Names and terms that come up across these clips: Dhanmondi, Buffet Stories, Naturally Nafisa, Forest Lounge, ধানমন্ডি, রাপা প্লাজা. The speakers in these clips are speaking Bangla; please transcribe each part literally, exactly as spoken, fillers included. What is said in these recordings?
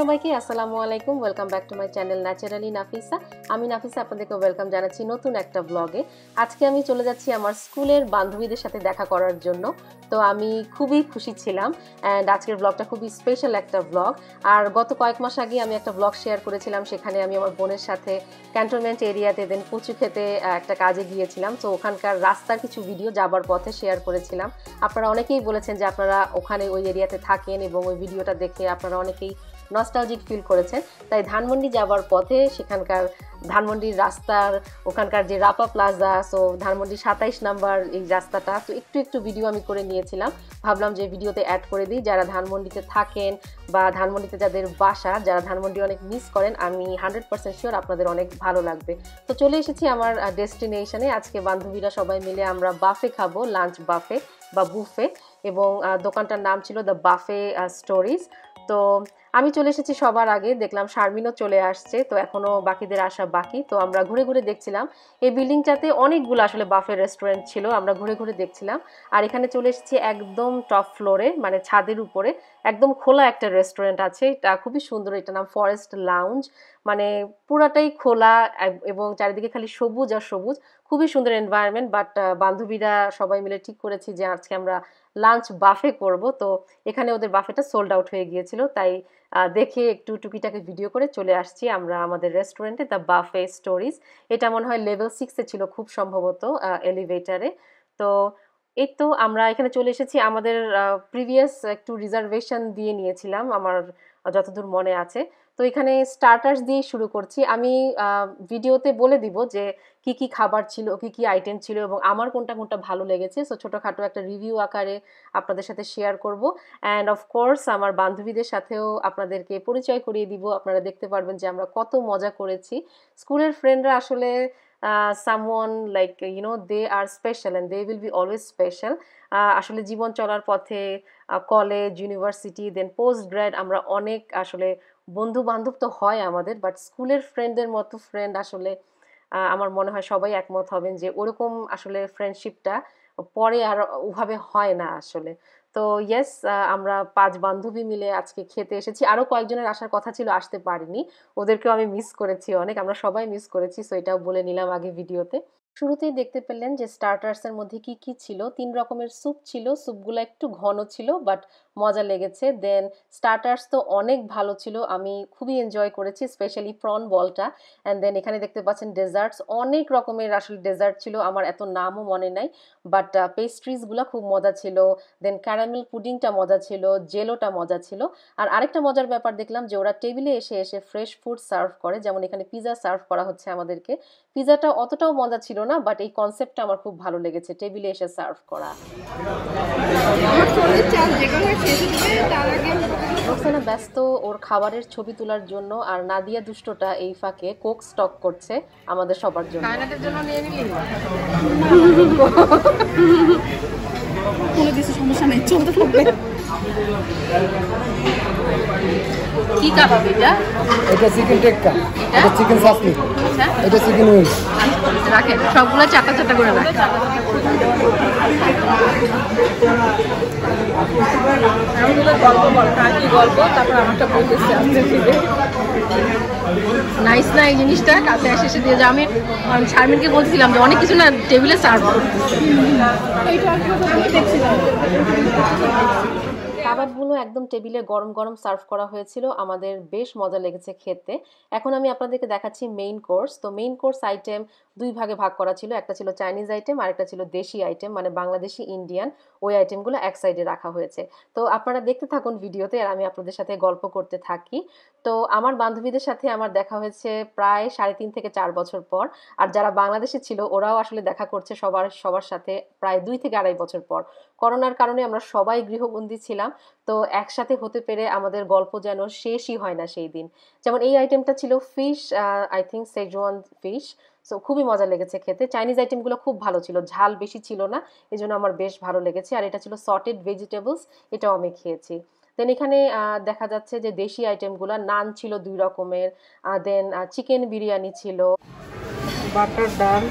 সবাইকে আসসালামু আলাইকুম welcome back to my channel naturally Nafisa আমি নাফিসা আপনাদেরকে ওয়েলকাম জানাচ্ছি নতুন একটা ব্লগে আজকে আমি চলে যাচ্ছি আমার স্কুলের বান্ধবীদের সাথে দেখা করার জন্য তো আমি খুবই খুশি ছিলাম এন্ড আজকের ব্লগটা খুবই স্পেশাল একটা ব্লগ আর গত কয়েক মাস আগে আমি একটা ব্লগ শেয়ার করেছিলাম সেখানে আমি আমার বোনের সাথে ক্যান্টনমেন্ট এরিয়াতে দেন পুচুখেতে একটা কাজে গিয়েছিলাম তো ওখানকার রাস্তার কিছু ভিডিও যাবার পথে শেয়ার করেছিলাম আপনারা অনেকেই বলেছেন যে আপনারা ওখানে ওই এরিয়াতে থাকেন এবং ওই ভিডিওটা দেখে আপনারা অনেকেই নস্টালজিক ফিল করেছেন তাই ধানমন্ডি যাওয়ার পথে সেখানকার ধানমন্ডির রাস্তার ওখানকার যে রাপা প্লাজা সো ধানমন্ডি সাতাইশ নাম্বার এই রাস্তাটা তো একটু একটু ভিডিও আমি করে নিয়েছিলাম ভাবলাম যে ভিডিওতে অ্যাড করে দিই যারা ধানমন্ডিতে থাকেন বা ধানমন্ডিতে যাদের বাসা যারা ধানমন্ডি অনেক মিস করেন আমি হান্ড্রেড পার্সেন্ট শিওর আপনাদের অনেক ভালো লাগবে তো চলে এসেছি আমার ডেস্টিনেশনে আজকে বান্ধবীরা সবাই মিলে আমরা বাফে খাবো লাঞ্চ বাফে বা বুফে এবং দোকানটার নাম ছিল দ্য বাফে স্টোরিজ তো আমি চলে এসেছি সবার আগে দেখলাম শারমিনও চলে আসছে তো এখনো বাকিদের আসা বাকি তো আমরা ঘুরে ঘুরে দেখছিলাম এই বিল্ডিংটাতে অনেকগুলো আসলে বাফে রেস্টুরেন্ট ছিল আমরা ঘুরে ঘুরে দেখছিলাম আর এখানে চলে এসেছি একদম টপ ফ্লোরে মানে ছাদের উপরে একদম খোলা একটা রেস্টুরেন্ট আছে এটা খুবই সুন্দর এটা নাম ফরেস্ট লাউঞ্জ মানে পুরাটাই খোলা এবং চারিদিকে খালি সবুজ আর সবুজ খুবই সুন্দর এনভায়রনমেন্ট বাট বান্ধবীরা সবাই মিলে ঠিক করেছি যে আজকে আমরা লাঞ্চ বাফে করব তো এখানে ওদের বাফেটা সোল্ড আউট হয়ে গিয়েছিল তাই দেখে একটু টুকিটাকে ভিডিও করে চলে আসছি আমরা আমাদের রেস্টুরেন্টে দ্য বাফে স্টোরিজ এটা মনে হয় লেভেল সিক্সে ছিল খুব সম্ভবত এলিভেটারে তো এই তো আমরা এখানে চলে এসেছি আমাদের প্রিভিয়াস একটু রিজার্ভেশন দিয়ে নিয়েছিলাম আমার যতদূর মনে আছে তো এখানে স্টার্টার্স দিয়ে শুরু করছি আমি ভিডিওতে বলে দিব যে কি কি খাবার ছিল কি কি আইটেম ছিল এবং আমার কোনটা কোনটা ভালো লেগেছে সো ছোটোখাটো একটা রিভিউ আকারে আপনাদের সাথে শেয়ার করব অ্যান্ড অফকোর্স আমার বান্ধবীদের সাথেও আপনাদেরকে পরিচয় করিয়ে দিব আপনারা দেখতে পারবেন যে আমরা কত মজা করেছি স্কুলের ফ্রেন্ডরা আসলে someone like you know they are special and they will be always special আসলে জীবন চলার পথে college university then post grad আমরা অনেক আসলে বন্ধু বান্ধব তো হয় আমাদের বাট স্কুলের ফ্রেন্ডদের মতো ফ্রেন্ড আসলে আমার মনে হয় সবাই একমত হবেন যে ওরকম আসলে ফ্রেন্ডশিপটা পরে আর ওভাবে হয় না আসলে তো ইয়েস আমরা পাঁচ বান্ধবী মিলে আজকে খেতে এসেছি আরও কয়েকজনের আসার কথা ছিল আসতে পারিনি ওদেরকেও আমি মিস করেছি অনেক আমরা সবাই মিস করেছি সো এটাও বলে নিলাম আগে ভিডিওতে শুরুতেই দেখতে পেলেন যে স্টার্টার্সের মধ্যে কি কি ছিল তিন রকমের স্যুপ ছিল স্যুপগুলো একটু ঘন ছিল বাট মজা লেগেছে দেন স্টার্টার্স তো অনেক ভালো ছিল আমি খুবই এনজয় করেছি স্পেশালি প্রন বলটা অ্যান্ড দেন এখানে দেখতে পাচ্ছেন ডেজার্টস অনেক রকমের আসলে ডেজার্ট ছিল আমার এত নামও মনে নাই বাট পেস্ট্রিজগুলো খুব মজা ছিল দেন ক্যারামেল পুডিংটা মজা ছিল জেলোটা মজা ছিল আর আরেকটা মজার ব্যাপার দেখলাম যে ওরা টেবিলে এসে এসে ফ্রেশ ফুড সার্ভ করে যেমন এখানে পিজা সার্ভ করা হচ্ছে আমাদেরকে পিজাটা অতটাও মজা ছিল না বাট এই কনসেপ্টটা আমার খুব ভালো লেগেছে টেবিলে এসে সার্ভ করা রোকসানা ব্যস্ত ওর খাবারের ছবি তোলার জন্য আর নাদিয়া দুষ্টটা এই ফাঁকে কোক স্টক করছে আমাদের সবার জন্য কোনো কিছু সমস্যা নেই চলতে থাকবে কি কাবাব এটা এটা চিকেন টিক্কা এটা চিকেন সাসলি আচ্ছা এটা চিকেন উইংস রাখেন সবগুলা চাকা চাকা করে রাখেন আমাদের গল্প বল কাকি গল্প তারপর আমারটা বলতেছে আসছে ঠিক আছে নাইস না এই জিনিসটা কাছে আসে এসে দিয়ে যা আমি শারমিনকে বলছিলাম যে অনেক কিছু না টেবিলে সার্ভ খাবারগুলো একদম টেবিলে গরম গরম সার্ভ করা হয়েছিল। আমাদের বেশ মজা লেগেছে খেতে। এখন আমি আপনাদেরকে দেখাচ্ছি মেইন কোর্স। তো মেইন কোর্স আইটেম দুই ভাগে ভাগ করা ছিল, একটা ছিল চাইনিজ আইটেম আর একটা ছিল দেশি আইটেম, মানে বাংলাদেশি ইন্ডিয়ান। ওই আইটেমগুলো এক সাইডে রাখা হয়েছে। তো আপনারা দেখতে থাকুন ভিডিওতে আর আমি আপনাদের সাথে গল্প করতে থাকি। তো আমার বান্ধবীদের সাথে আমার দেখা হয়েছে প্রায় সাড়ে তিন থেকে চার বছর পর, আর যারা বাংলাদেশে ছিল ওরাও আসলে দেখা করছে সবার সবার সাথে প্রায় দুই থেকে আড়াই বছর পর। করোনার কারণে আমরা সবাই গৃহবন্দী ছিলাম, তো একসাথে হতে পেরে আমাদের গল্প যেন শেষই হয় না সেই দিন। যেমন এই আইটেমটা ছিল fish, I think Schezwan fish. So খুবই মজা লেগেছে খেতে। চাইনিজ আইটেমগুলো খুব ভালো ছিল, ঝাল বেশি ছিল না, এই জন্য আমার বেশ ভালো লেগেছে। আর এটা ছিল সর্টেড ভেজিটেবলস, এটাও আমি খেয়েছি। দেন এখানে দেখা যাচ্ছে যে দেশি আইটেমগুলো নান ছিল দুই রকমের, দেন চিকেন বিরিয়ানি ছিল, বাটার ডাল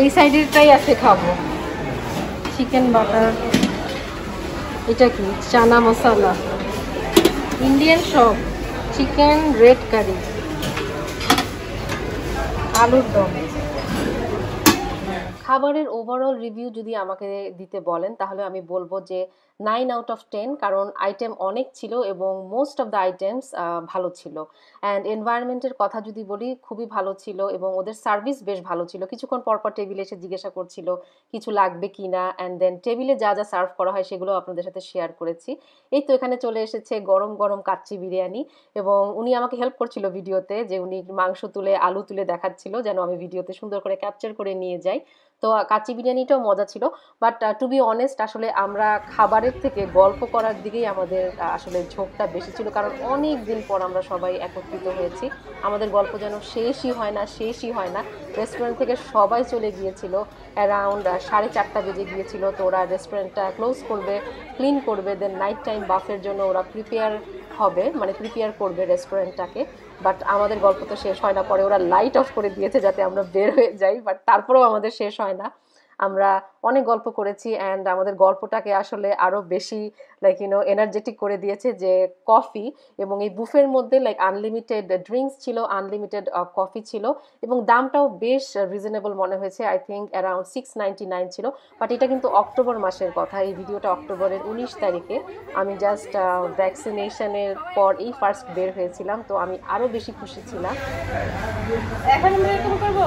এই সাইডেরটাই আছে খাবো, চিকেন বাটার, এটা কি চানা মশলা, ইন্ডিয়ান সব, চিকেন রেড কারি, আলুর দম। খাবারের ওভারঅল রিভিউ যদি আমাকে দিতে বলেন তাহলে আমি বলবো যে নাইন আউট অফ টেন, কারণ আইটেম অনেক ছিল এবং মোস্ট অফ দ্য আইটেমস ভালো ছিল। অ্যান্ড এনভায়রনমেন্টের কথা যদি বলি খুবই ভালো ছিল এবং ওদের সার্ভিস বেশ ভালো ছিল। কিছুক্ষণ পরপর টেবিলে এসে জিজ্ঞাসা করছিল কিছু লাগবে কি না, অ্যান্ড দেন টেবিলে যা যা সার্ভ করা হয় সেগুলো আপনাদের সাথে শেয়ার করেছি। এই তো এখানে চলে এসেছে গরম গরম কাচ্চি বিরিয়ানি, এবং উনি আমাকে হেল্প করছিল ভিডিওতে, যে উনি মাংস তুলে আলু তুলে দেখাচ্ছিল যেন আমি ভিডিওতে সুন্দর করে ক্যাপচার করে নিয়ে যাই। তো কাচ্চি বিরিয়ানিটাও মজা ছিল, বাট টু বি অনেস্ট আসলে আমরা খাবারের থেকে গল্প করার দিকেই আমাদের আসলে ঝোঁকটা বেশি ছিল, কারণ অনেক দিন পর আমরা সবাই একত্রিত হয়েছি। আমাদের গল্প যেন শেষই হয় না শেষই হয় না রেস্টুরেন্ট থেকে সবাই চলে গিয়েছিল, অ্যারাউন্ড সাড়ে চারটা বেজে গিয়েছিল। তো ওরা রেস্টুরেন্টটা ক্লোজ করবে, ক্লিন করবে, দেন নাইট টাইম বাফের জন্য ওরা প্রিপেয়ার হবে, মানে প্রিপেয়ার করবে রেস্টুরেন্টটাকে। বাট আমাদের গল্প তো শেষ হয় না, পরে ওরা লাইট অফ করে দিয়েছে যাতে আমরা বের হয়ে যাই, বাট তারপরেও আমাদের শেষ হয় না। আমরা অনেক গল্প করেছি অ্যান্ড আমাদের গল্পটাকে আসলে আরও বেশি লাইক ইউনো এনার্জেটিক করে দিয়েছে যে কফি, এবং এই বুফের মধ্যে লাইক আনলিমিটেড ড্রিঙ্কস ছিল, আনলিমিটেড কফি ছিল, এবং দামটাও বেশ রিজনেবল মনে হয়েছে। I think around six ninety nine ছিল, বাট এটা কিন্তু অক্টোবর মাসের কথা। এই ভিডিওটা অক্টোবরের উনিশ তারিখে, আমি জাস্ট ভ্যাকসিনেশনের পর এই ফার্স্ট বের হয়েছিলাম, তো আমি আরও বেশি খুশি ছিলাম। এখন আমরা এরকম করবো,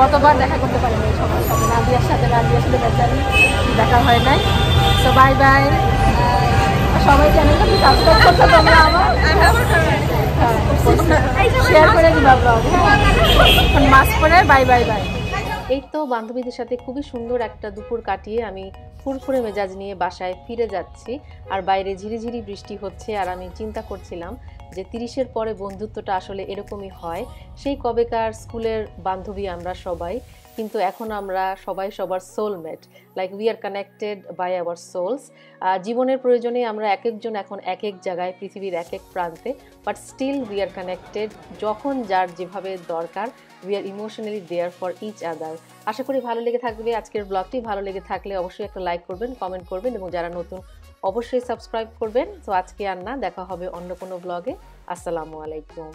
গতবার দেখা করতে পারিনি সবার সাথে, নাদিয়ার সাথে। নাদিয়ার সাথে বেচারি দেখা হয় নাই। সো বাই বাই, সবাই চ্যানেলটা সাবস্ক্রাইব করতে তোমরা আমার শেয়ার করে দিবা ব্লগ, হ্যাঁ মাস্ক পরে। Bye bye bye. এই তো বান্ধবীদের সাথে খুবই সুন্দর একটা দুপুর কাটিয়ে আমি ফুরফুরে মেজাজ নিয়ে বাসায় ফিরে যাচ্ছি। আর বাইরে ঝিরিঝিরি বৃষ্টি হচ্ছে, আর আমি চিন্তা করছিলাম যে তিরিশের পরে বন্ধুত্বটা আসলে এরকমই হয়। সেই কবেকার স্কুলের বান্ধবী আমরা সবাই, কিন্তু এখন আমরা সবাই সবার soulmate, like we are connected by our souls. জীবনের প্রয়োজনে আমরা এক একজন এখন এক এক জায়গায়, পৃথিবীর এক এক প্রান্তে, but still we are connected. যখন যার যেভাবে দরকার we are emotionally there for each other. আশা করি ভালো লেগে থাকবে আজকের ব্লগটি। ভালো লেগে থাকলে অবশ্যই একটা লাইক করবেন, কমেন্ট করবেন, এবং যারা নতুন অবশ্যই সাবস্ক্রাইব করবেন। তো আজকে আর না, দেখা হবে অন্য কোনো ব্লগে। আসসালামু আলাইকুম।